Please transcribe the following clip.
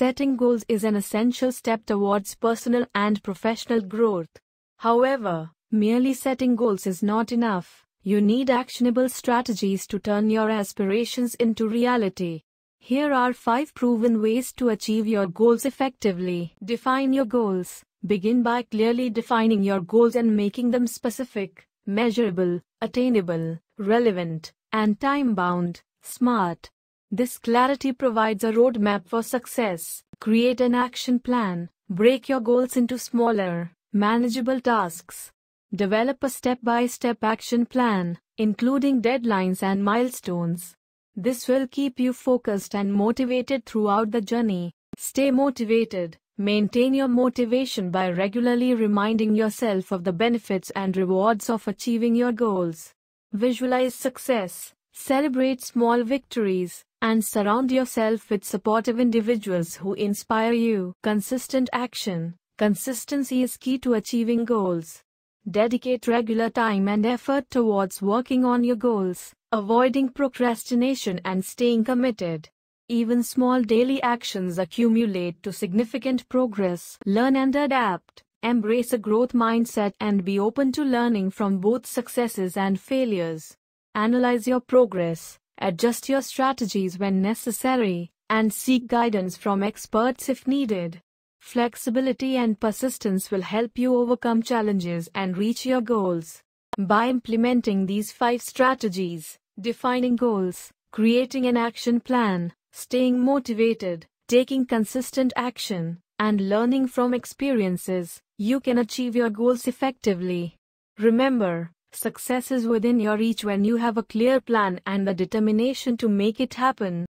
Setting goals is an essential step towards personal and professional growth. However, merely setting goals is not enough. You need actionable strategies to turn your aspirations into reality. Here are 5 proven ways to achieve your goals effectively. Define your goals. Begin by clearly defining your goals and making them specific, measurable, attainable, relevant, and time-bound. SMART. This clarity provides a roadmap for success. Create an action plan. Break your goals into smaller, manageable tasks. Develop a step-by-step action plan, including deadlines and milestones. This will keep you focused and motivated throughout the journey. Stay motivated. Maintain your motivation by regularly reminding yourself of the benefits and rewards of achieving your goals. Visualize success. Celebrate small victories, and surround yourself with supportive individuals who inspire you. Consistent action. Consistency is key to achieving goals. Dedicate regular time and effort towards working on your goals, avoiding procrastination and staying committed. Even small daily actions accumulate to significant progress. Learn and adapt. Embrace a growth mindset and be open to learning from both successes and failures. Analyze your progress, adjust your strategies when necessary, and seek guidance from experts if needed. Flexibility and persistence will help you overcome challenges and reach your goals. By implementing these 5 strategies, defining goals, creating an action plan, staying motivated, taking consistent action, and learning from experiences, you can achieve your goals effectively. Remember, success is within your reach when you have a clear plan and the determination to make it happen.